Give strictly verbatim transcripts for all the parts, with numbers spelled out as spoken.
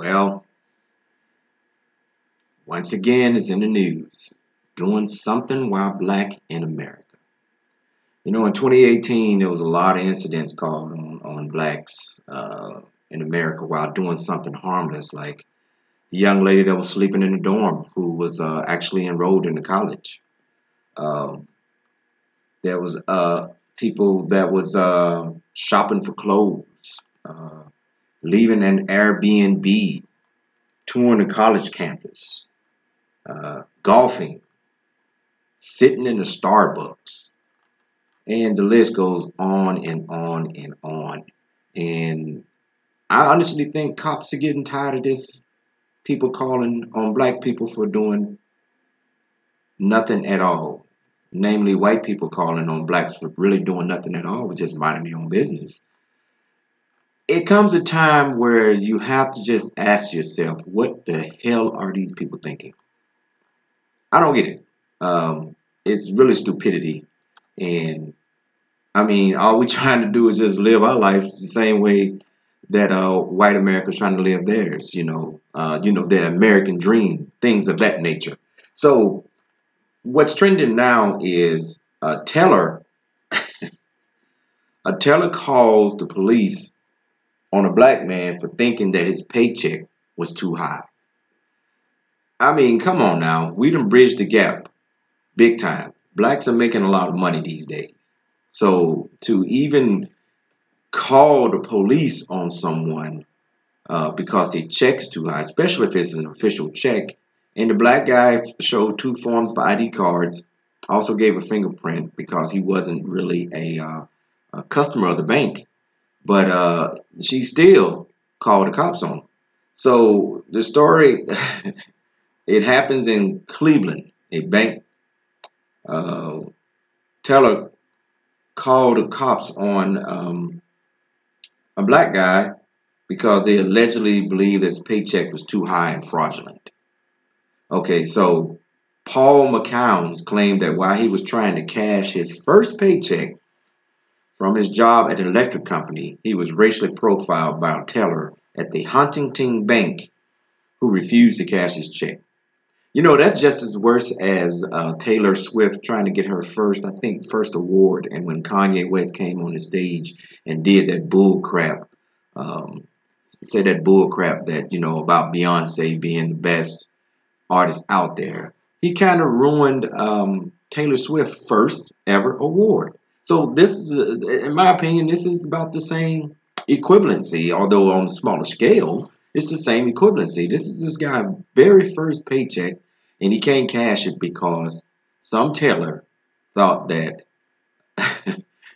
Well, once again, it's in the news. Doing something while black in America. You know, in twenty eighteen, there was a lot of incidents called on, on blacks uh, in America while doing something harmless, like the young lady that was sleeping in the dorm who was uh, actually enrolled in the college. Um, there was uh, people that was uh, shopping for clothes, uh, leaving an Airbnb, touring the college campus, uh, golfing, sitting in a Starbucks, and the list goes on and on and on. And I honestly think cops are getting tired of this. People calling on black people for doing nothing at all. Namely, white people calling on blacks for really doing nothing at all, just minding their own business. It comes a time where you have to just ask yourself, what the hell are these people thinking? I don't get it. Um, it's really stupidity. And I mean, all we're trying to do is just live our life the same way that uh, white America's trying to live theirs, you know, uh, you know, their American dream, things of that nature. So what's trending now is a teller, a teller calls the police on a black man for thinking that his paycheck was too high. I mean, come on now, we done bridged the gap big time. Blacks are making a lot of money these days. So to even call the police on someone uh, because their check's too high, especially if it's an official check. And the black guy showed two forms of I D cards, also gave a fingerprint because he wasn't really a, uh, a customer of the bank. But uh, she still called the cops on him. So the story, it happens in Cleveland. A bank uh, teller called the cops on um, a black guy because they allegedly believed his paycheck was too high and fraudulent. Okay, so Paul McCowns claimed that while he was trying to cash his first paycheck from his job at an electric company, he was racially profiled by a teller at the Huntington Bank who refused to cash his check. You know, that's just as worse as uh, Taylor Swift trying to get her first, I think, first award. And when Kanye West came on the stage and did that bull crap, um, said that bull crap that, you know, about Beyonce being the best artist out there, he kind of ruined um, Taylor Swift's first ever award. So this is, in my opinion, this is about the same equivalency, although on a smaller scale. It's the same equivalency. This is this guy's very first paycheck, and he can't cash it because some teller thought that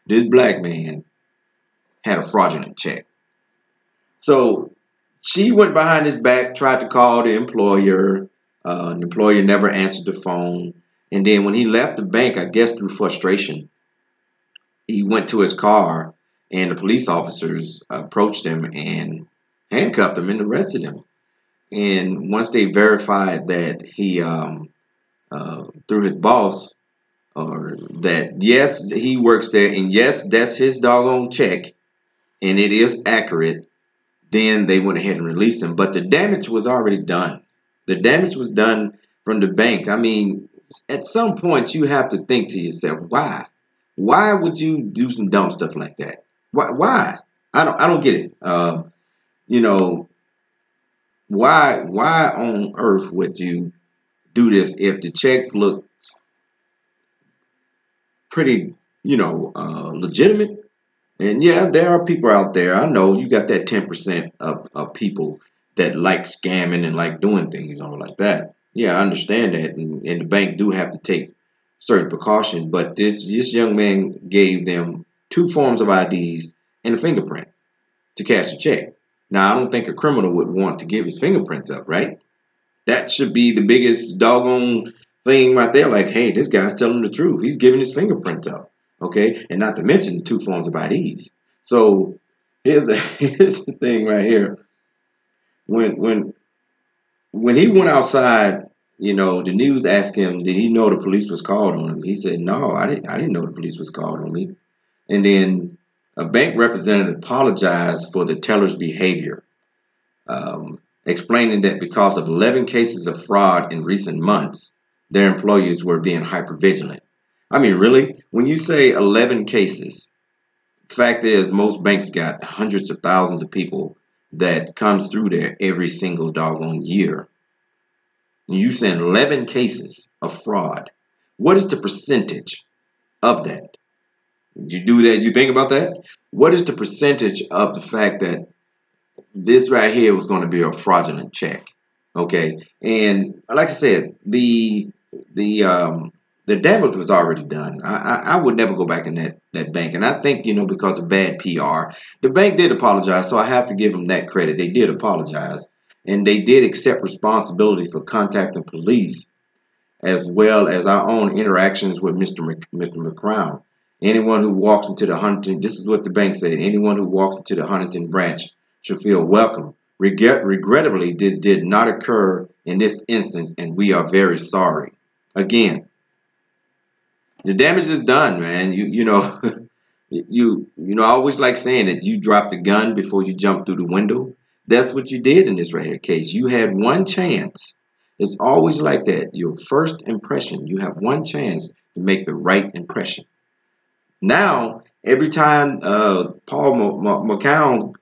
this black man had a fraudulent check. So she went behind his back, tried to call the employer. Uh, the employer never answered the phone. And then when he left the bank, I guess through frustration, he went to his car, and the police officers approached him and handcuffed him and arrested him. And once they verified that he, um, uh, through his boss, or that yes, he works there, and yes, that's his doggone check, and it is accurate, then they went ahead and released him. But the damage was already done. The damage was done from the bank. I mean, at some point, you have to think to yourself, why? Why would you do some dumb stuff like that? Why? Why? I don't. I don't get it. Uh, you know, why? Why on earth would you do this if the check looks pretty, you know, uh, legitimate? And yeah, there are people out there. I know you got that ten percent of of people that like scamming and like doing things all like that. Yeah, I understand that, and, and the bank do have to take certain precaution, but this this young man gave them two forms of I Ds and a fingerprint to cash a check. Now, I don't think a criminal would want to give his fingerprints up, right? That should be the biggest doggone thing right there. Like, hey, this guy's telling the truth. He's giving his fingerprints up, okay? And not to mention two forms of I Ds. So here's, a, here's the thing right here. When when when he went outside, you know, the news asked him, did he know the police was called on him? He said, no, I didn't. I didn't know the police was called on me. And then a bank representative apologized for the teller's behavior. Um, explaining that because of eleven cases of fraud in recent months, their employees were being hypervigilant. I mean, really? When you say eleven cases, fact is most banks got hundreds of thousands of people that comes through there every single doggone year. And you said eleven cases of fraud. What is the percentage of that? Did you do that? You think about that? What is the percentage of the fact that this right here was going to be a fraudulent check? Okay, and like I said, the the um, the damage was already done. I, I I would never go back in that that bank, and I think you know because of bad P R, the bank did apologize. So I have to give them that credit. They did apologize, and they did accept responsibility for contacting police, as well as our own interactions with Mister Mc, Mister McCown. Anyone who walks into the Huntington, this is what the bank said, anyone who walks into the Huntington branch should feel welcome. Regret, regrettably, this did not occur in this instance, and we are very sorry. Again, the damage is done, man. You you know, you you know. I always like saying that you dropped the gun before you jumped through the window. That's what you did in this right here case. You had one chance. It's always like that. Your first impression. You have one chance to make the right impression. Now, every time uh, Paul McCowns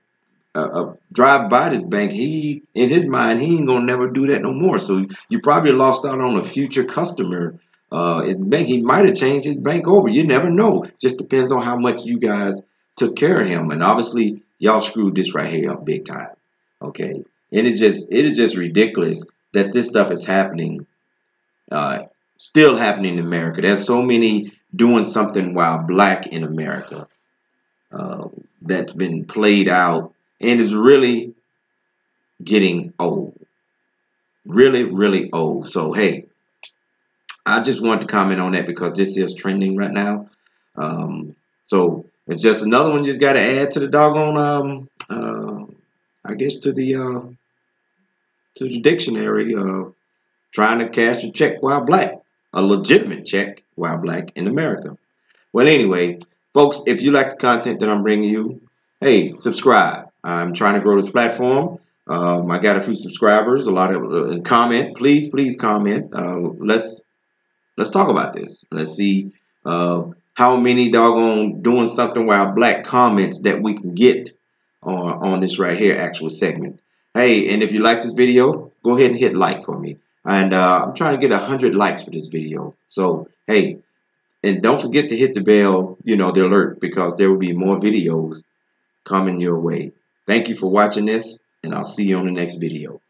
Uh, uh, drive by this bank, he in his mind he ain't gonna never do that no more. So you probably lost out on a future customer. Uh, in bank he might have changed his bank over. You never know. Just depends on how much you guys took care of him. And obviously y'all screwed this right here up big time. Okay, and it's just it is just ridiculous that this stuff is happening, uh, still happening in America. There's so many doing something while black in America uh, that's been played out. And it's really getting old. Really, really old. So, hey, I just wanted to comment on that because this is trending right now. Um, so, it's just another one just got to add to the doggone, um, uh, I guess, to the uh, to the dictionary of trying to cash a check while black. A legitimate check while black in America. Well, anyway, folks, if you like the content that I'm bringing you, hey, subscribe. I'm trying to grow this platform. Um, I got a few subscribers, a lot of uh, comment. Please, please comment. Uh, let's let's talk about this. Let's see uh, how many doggone doing something while black comments that we can get on on this right here actual segment. Hey, and if you like this video, go ahead and hit like for me. And uh, I'm trying to get a hundred likes for this video. So hey, and don't forget to hit the bell, you know, the alert, because there will be more videos coming your way. Thank you for watching this, and I'll see you on the next video.